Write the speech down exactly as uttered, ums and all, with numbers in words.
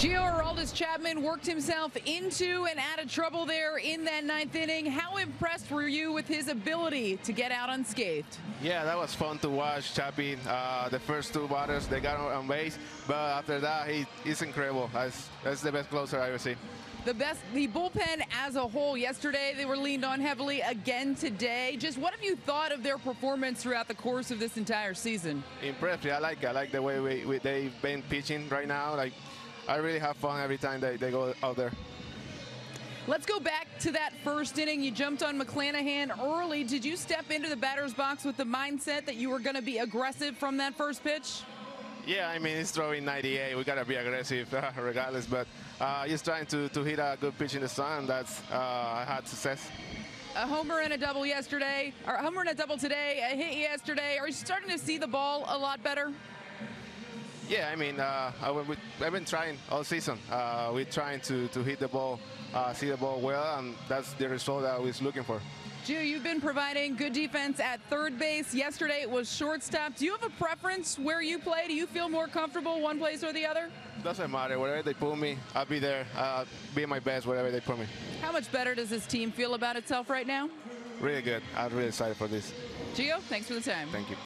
Gio Aroldis Chapman worked himself into and out of trouble there in that ninth inning. How impressed were you with his ability to get out unscathed? Yeah, that was fun to watch, Chappie. Uh, the first two batters, they got on base, but after that, he is incredible. That's, that's the best closer I ever see. The best, the bullpen as a whole yesterday, they were leaned on heavily again today. Just what have you thought of their performance throughout the course of this entire season? Impressed. I like, I like the way we, we, they've been pitching right now. Like, I really have fun every time they, they go out there. Let's go back to that first inning. You jumped on McClanahan early. Did you step into the batter's box with the mindset that you were going to be aggressive from that first pitch? Yeah, I mean, he's throwing ninety-eight. We gotta be aggressive uh, regardless, but uh, he's trying to, to hit a good pitch in the sun. That's uh, had success. A homer and a double yesterday, or a homer and a double today, a hit yesterday. Are you starting to see the ball a lot better? Yeah, I mean, uh, I, we, I've been trying all season. Uh, we're trying to, to hit the ball, uh, see the ball well, and that's the result that I was looking for. Gio, you've been providing good defense at third base. Yesterday it was shortstop. Do you have a preference where you play? Do you feel more comfortable one place or the other? Doesn't matter. Wherever they put me, I'll be there. I'll be my best wherever they put me. How much better does this team feel about itself right now? Really good. I'm really excited for this. Gio, thanks for the time. Thank you.